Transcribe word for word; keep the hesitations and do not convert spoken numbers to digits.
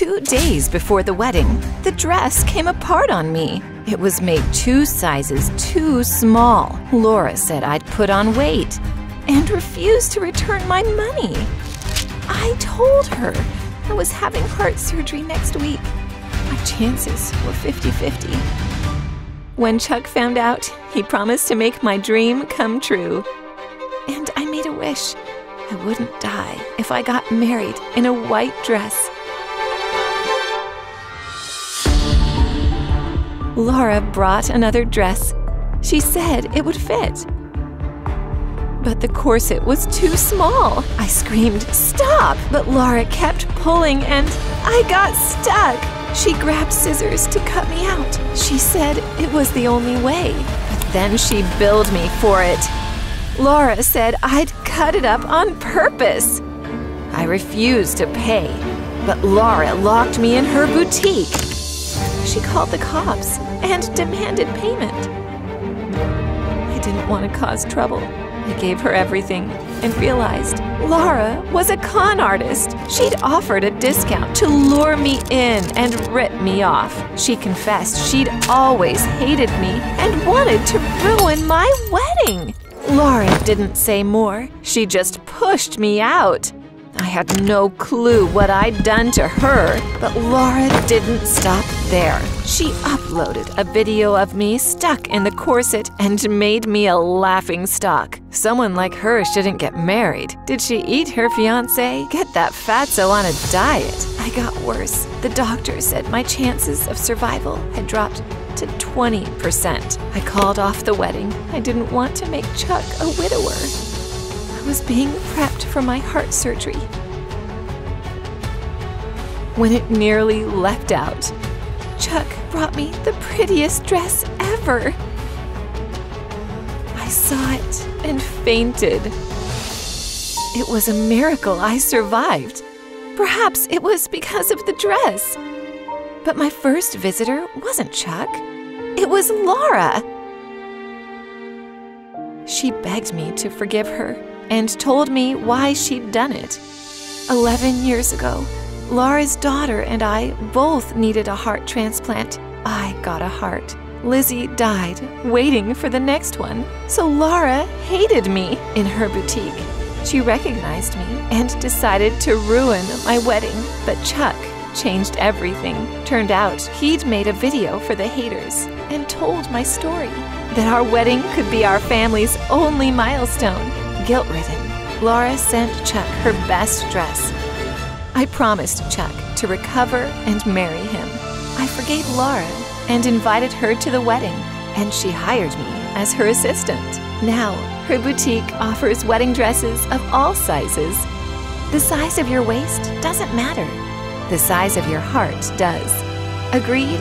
Two days before the wedding, the dress came apart on me. It was made two sizes too small. Laura said I'd put on weight and refused to return my money. I told her I was having heart surgery next week. My chances were fifty fifty. When Chuck found out, he promised to make my dream come true. And I made a wish I wouldn't die if I got married in a white dress. Laura brought another dress. She said it would fit. But the corset was too small. I screamed, "Stop!" But Laura kept pulling and I got stuck. She grabbed scissors to cut me out. She said it was the only way. But then she billed me for it. Laura said I'd cut it up on purpose. I refused to pay. But Laura locked me in her boutique. She called the cops and demanded payment. I didn't want to cause trouble. I gave her everything and realized Laura was a con artist. She'd offered a discount to lure me in and rip me off. She confessed she'd always hated me and wanted to ruin my wedding. Laura didn't say more. She just pushed me out. I had no clue what I'd done to her, but Laura didn't stop there. She uploaded a video of me stuck in the corset and made me a laughing stock. Someone like her shouldn't get married. Did she eat her fiance? Get that fatso on a diet. I got worse. The doctor said my chances of survival had dropped to twenty percent. I called off the wedding. I didn't want to make Chuck a widower. I was being prepped for my heart surgery when it nearly leapt out. Chuck brought me the prettiest dress ever. I saw it and fainted. It was a miracle I survived. Perhaps it was because of the dress. But my first visitor wasn't Chuck. It was Laura. She begged me to forgive her and told me why she'd done it. Eleven years ago, Laura's daughter and I both needed a heart transplant. I got a heart. Lizzie died waiting for the next one. So Laura hated me in her boutique. She recognized me and decided to ruin my wedding. But Chuck changed everything. Turned out he'd made a video for the haters and told my story, that our wedding could be our family's only milestone. Guilt-ridden, Laura sent Chuck her best dress. I promised Chuck to recover and marry him. I forgave Laura and invited her to the wedding, and she hired me as her assistant. Now, her boutique offers wedding dresses of all sizes. The size of your waist doesn't matter. The size of your heart does. Agreed?